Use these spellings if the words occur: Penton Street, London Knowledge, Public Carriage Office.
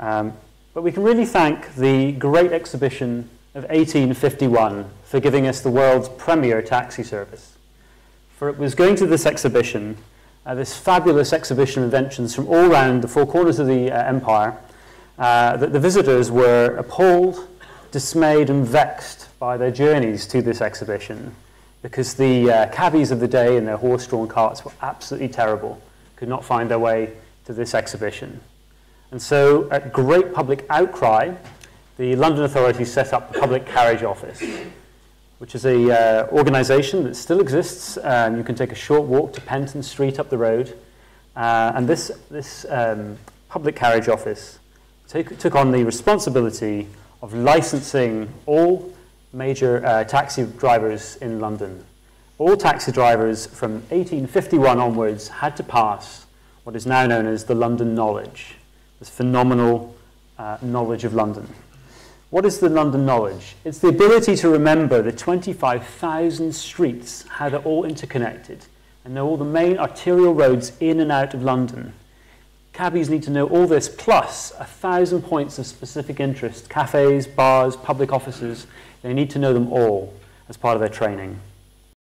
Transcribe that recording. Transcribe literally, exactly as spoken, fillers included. Um, but we can really thank the Great Exhibition of eighteen fifty-one for giving us the world's premier taxi service. For it was going to this exhibition, uh, this fabulous exhibition of inventions from all around the four corners of the uh, empire, uh, that the visitors were appalled, dismayed and vexed by their journeys to this exhibition, because the uh, cabbies of the day in their horse-drawn carts were absolutely terrible, could not find their way to this exhibition. And so, at great public outcry, the London authorities set up the Public Carriage Office, which is an uh, organisation that still exists. Um, you can take a short walk to Penton Street up the road. Uh, and this, this um, Public Carriage Office take, took on the responsibility of licensing all major uh, taxi drivers in London. All taxi drivers from eighteen fifty-one onwards had to pass what is now known as the London Knowledge, this phenomenal uh, knowledge of London. What is the London Knowledge? It's the ability to remember the twenty-five thousand streets, how they're all interconnected, and know all the main arterial roads in and out of London. Cabbies need to know all this, plus a thousand points of specific interest, cafes, bars, public offices. They need to know them all as part of their training.